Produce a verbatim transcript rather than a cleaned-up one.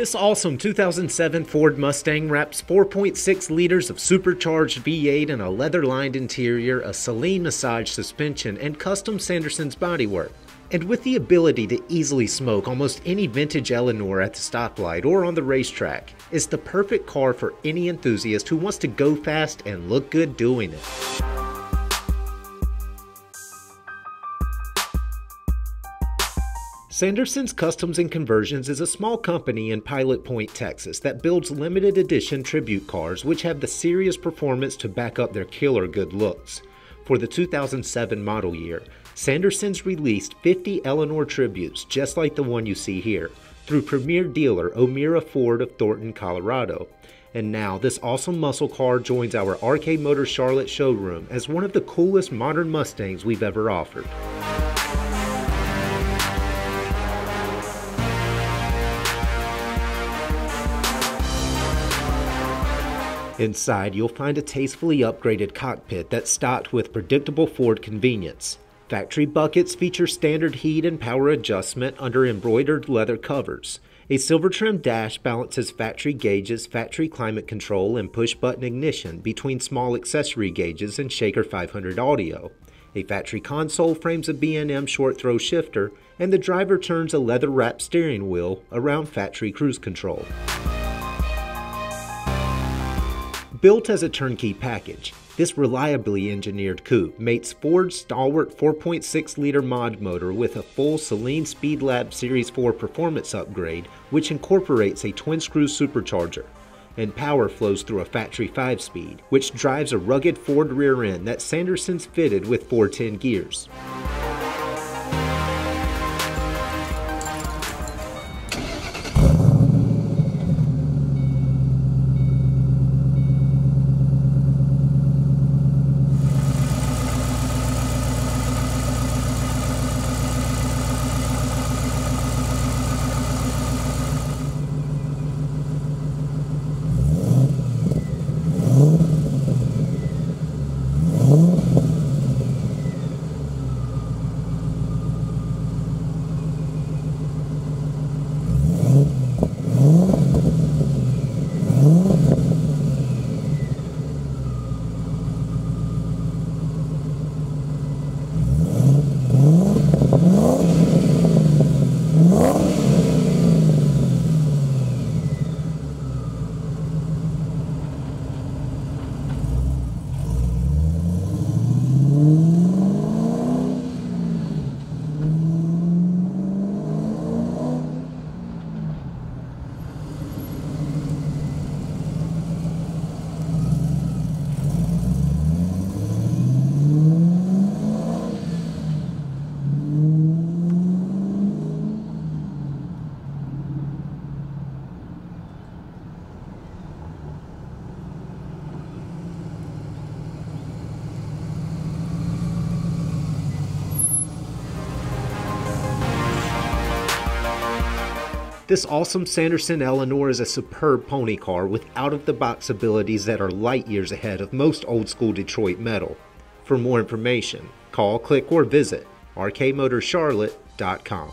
This awesome two thousand seven Ford Mustang wraps four point six liters of supercharged V eight in a leather-lined interior, a Saleen massage suspension, and custom Sanderson's bodywork. And with the ability to easily smoke almost any vintage Eleanor at the stoplight or on the racetrack, it's the perfect car for any enthusiast who wants to go fast and look good doing it. Sanderson's Customs and Conversions is a small company in Pilot Point, Texas that builds limited edition tribute cars which have the serious performance to back up their killer good looks. For the two thousand seven model year, Sanderson's released fifty Eleanor tributes just like the one you see here, through premier dealer O'Meara Ford of Thornton, Colorado. And now this awesome muscle car joins our R K Motors Charlotte showroom as one of the coolest modern Mustangs we've ever offered. Inside, you'll find a tastefully upgraded cockpit that's stocked with predictable Ford convenience. Factory buckets feature standard heat and power adjustment under embroidered leather covers. A silver-trimmed dash balances factory gauges, factory climate control, and push-button ignition between small accessory gauges and Shaker five hundred audio. A factory console frames a B and M short-throw shifter, and the driver turns a leather-wrapped steering wheel around factory cruise control. Built as a turnkey package, this reliably engineered coupe mates Ford's stalwart four point six liter mod motor with a full Saleen Speedlab Series four performance upgrade, which incorporates a twin-screw supercharger. And power flows through a factory five-speed, which drives a rugged Ford rear end that Sanderson's fitted with four ten gears. This awesome Sanderson Eleanor is a superb pony car with out-of-the-box abilities that are light years ahead of most old-school Detroit metal. For more information, call, click, or visit r k motors charlotte dot com.